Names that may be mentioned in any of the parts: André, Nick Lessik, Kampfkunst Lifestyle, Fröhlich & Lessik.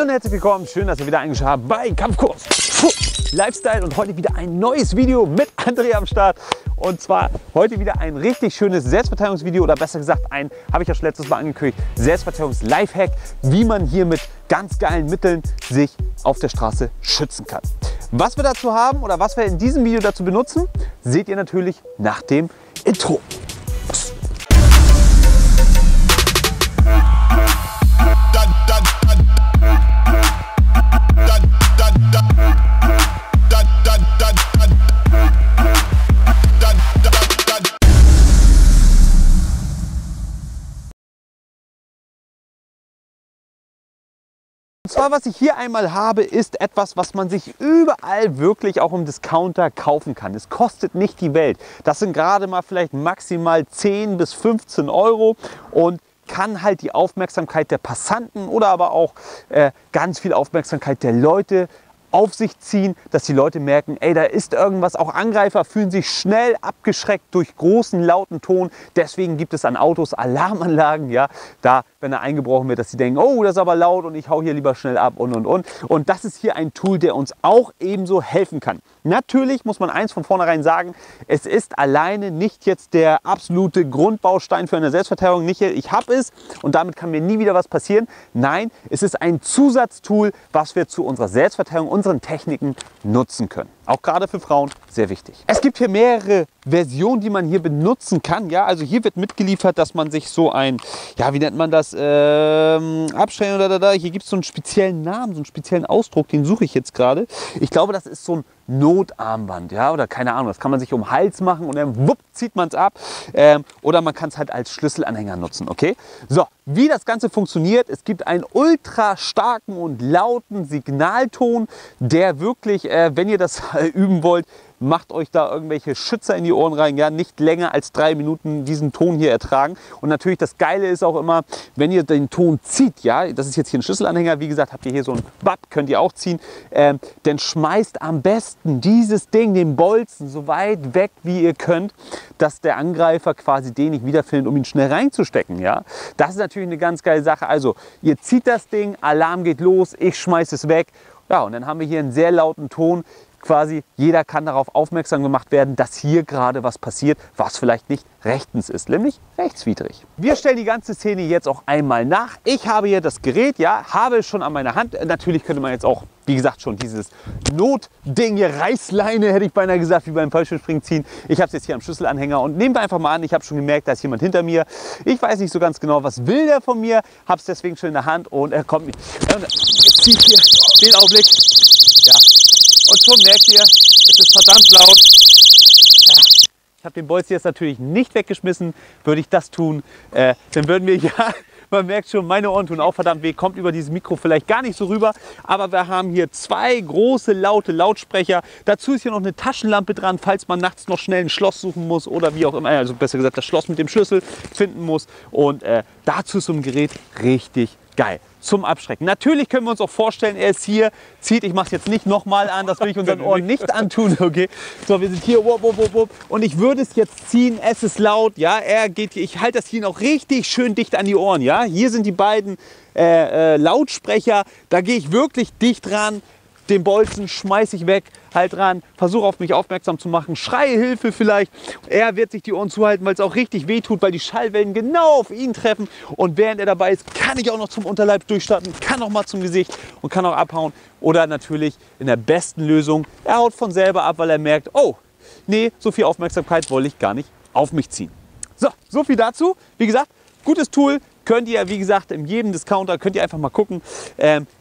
Hallo und herzlich willkommen, schön, dass ihr wieder eingeschaltet habt bei Kampfkurs Lifestyle und heute wieder ein neues Video mit André am Start. Und zwar heute wieder ein richtig schönes Selbstverteidigungsvideo oder besser gesagt ein, habe ich ja schon letztes Mal angekündigt, Selbstverteidigungs-Lifehack, wie man hier mit ganz geilen Mitteln sich auf der Straße schützen kann. Was wir dazu haben oder was wir in diesem Video dazu benutzen, seht ihr natürlich nach dem Intro. Und zwar, was ich hier einmal habe, ist etwas, was man sich überall wirklich auch im Discounter kaufen kann. Es kostet nicht die Welt. Das sind gerade mal vielleicht maximal 10 bis 15 Euro und kann halt die Aufmerksamkeit der Passanten oder aber auch ganz viel Aufmerksamkeit der Leute auf sich ziehen, dass die Leute merken, ey, da ist irgendwas. Auch Angreifer fühlen sich schnell abgeschreckt durch großen, lauten Ton. Deswegen gibt es an Autos Alarmanlagen, ja, da, wenn er eingebrochen wird, dass sie denken, oh, das ist aber laut und ich hau hier lieber schnell ab und. Und das ist hier ein Tool, der uns auch ebenso helfen kann. Natürlich muss man eins von vornherein sagen, es ist alleine nicht jetzt der absolute Grundbaustein für eine Selbstverteidigung. Nicht, ich habe es und damit kann mir nie wieder was passieren. Nein, es ist ein Zusatztool, was wir zu unserer Selbstverteidigung und unseren Techniken nutzen können. Auch gerade für Frauen sehr wichtig. Es gibt hier mehrere Versionen, die man hier benutzen kann. Ja, also hier wird mitgeliefert, dass man sich so ein, ja, wie nennt man das, Abschrecken oder da. Hier gibt es so einen speziellen Namen, so einen speziellen Ausdruck, den suche ich jetzt gerade. Ich glaube, das ist so ein Notarmband, ja, oder keine Ahnung, das kann man sich um den Hals machen und dann wupp, zieht man es ab. Oder man kann es halt als Schlüsselanhänger nutzen, okay? So, wie das Ganze funktioniert, es gibt einen ultra starken und lauten Signalton, der wirklich, wenn ihr das üben wollt, macht euch da irgendwelche Schützer in die Ohren rein, ja, nicht länger als 3 Minuten diesen Ton hier ertragen. Und natürlich das Geile ist auch immer, wenn ihr den Ton zieht, ja, das ist jetzt hier ein Schlüsselanhänger, wie gesagt, habt ihr hier so ein Bap, könnt ihr auch ziehen, dann schmeißt am besten dieses Ding, den Bolzen, so weit weg, wie ihr könnt, dass der Angreifer quasi den nicht wiederfindet, um ihn schnell reinzustecken, ja. Das ist natürlich eine ganz geile Sache. Also, ihr zieht das Ding, Alarm geht los, ich schmeiß es weg, ja, und dann haben wir hier einen sehr lauten Ton, quasi jeder kann darauf aufmerksam gemacht werden, dass hier gerade was passiert, was vielleicht nicht rechtens ist, nämlich rechtswidrig. Wir stellen die ganze Szene jetzt auch einmal nach. Ich habe hier das Gerät, ja, habe es schon an meiner Hand. Natürlich könnte man jetzt auch, wie gesagt, schon dieses Notding hier, Reißleine, hätte ich beinahe gesagt, wie beim Fallschirmspringen ziehen. Ich habe es jetzt hier am Schlüsselanhänger und nehmen wir einfach mal an, ich habe schon gemerkt, da ist jemand hinter mir. Ich weiß nicht so ganz genau, was will der von mir, habe es deswegen schon in der Hand und er kommt mit. Und jetzt ziehe ich hier den Augenblick. Ja. Und schon merkt ihr, es ist verdammt laut. Ja, ich habe den Bolzen jetzt natürlich nicht weggeschmissen. Würde ich das tun, dann würden wir, ja, man merkt schon, meine Ohren tun auch verdammt weh. Kommt über dieses Mikro vielleicht gar nicht so rüber. Aber wir haben hier 2 große, laute Lautsprecher. Dazu ist hier noch eine Taschenlampe dran, falls man nachts noch schnell ein Schloss suchen muss oder wie auch immer. Also besser gesagt, das Schloss mit dem Schlüssel finden muss. Und dazu ist so ein Gerät richtig geil. Zum Abschrecken. Natürlich können wir uns auch vorstellen, er ist hier, zieht, ich mache es jetzt nicht nochmal an, das will ich unseren Ohren nicht antun, okay? So, wir sind hier, wupp, wupp, wupp, wupp. Und ich würde es jetzt ziehen, es ist laut, ja, er geht hier, ich halte das hier noch richtig schön dicht an die Ohren, ja? Hier sind die beiden Lautsprecher, da gehe ich wirklich dicht ran, den Bolzen schmeiße ich weg, halt ran, versuche auf mich aufmerksam zu machen, schreie Hilfe vielleicht. Er wird sich die Ohren zuhalten, weil es auch richtig weh tut, weil die Schallwellen genau auf ihn treffen. Und während er dabei ist, kann ich auch noch zum Unterleib durchstarten, kann auch mal zum Gesicht und kann auch abhauen. Oder natürlich in der besten Lösung, er haut von selber ab, weil er merkt, oh, nee, so viel Aufmerksamkeit wollte ich gar nicht auf mich ziehen. So, so viel dazu. Wie gesagt, gutes Tool. Könnt ihr, wie gesagt, in jedem Discounter, könnt ihr einfach mal gucken,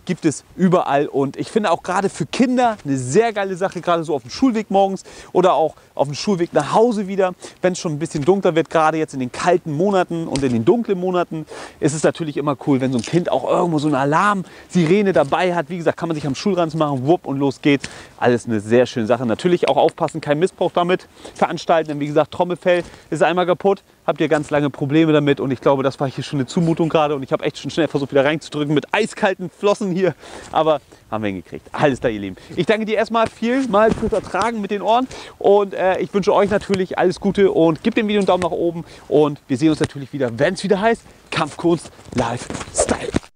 gibt es überall. Und ich finde auch gerade für Kinder eine sehr geile Sache, gerade so auf dem Schulweg morgens oder auch auf dem Schulweg nach Hause wieder. Wenn es schon ein bisschen dunkler wird, gerade jetzt in den kalten Monaten und in den dunklen Monaten, ist es natürlich immer cool, wenn so ein Kind auch irgendwo so eine Alarmsirene dabei hat. Wie gesagt, kann man sich am Schulranz machen, wupp und los geht's. Alles eine sehr schöne Sache. Natürlich auch aufpassen, keinen Missbrauch damit veranstalten. Denn wie gesagt, Trommelfell ist einmal kaputt, habt ihr ganz lange Probleme damit. Und ich glaube, das war hier schon eine Zumutung gerade und ich habe echt schon schnell versucht wieder reinzudrücken mit eiskalten Flossen hier, aber haben wir hingekriegt. Alles da, ihr Lieben. Ich danke dir erstmal vielmals fürs Ertragen mit den Ohren und ich wünsche euch natürlich alles Gute und gebt dem Video einen Daumen nach oben und wir sehen uns natürlich wieder, wenn es wieder heißt Kampfkunst Lifestyle.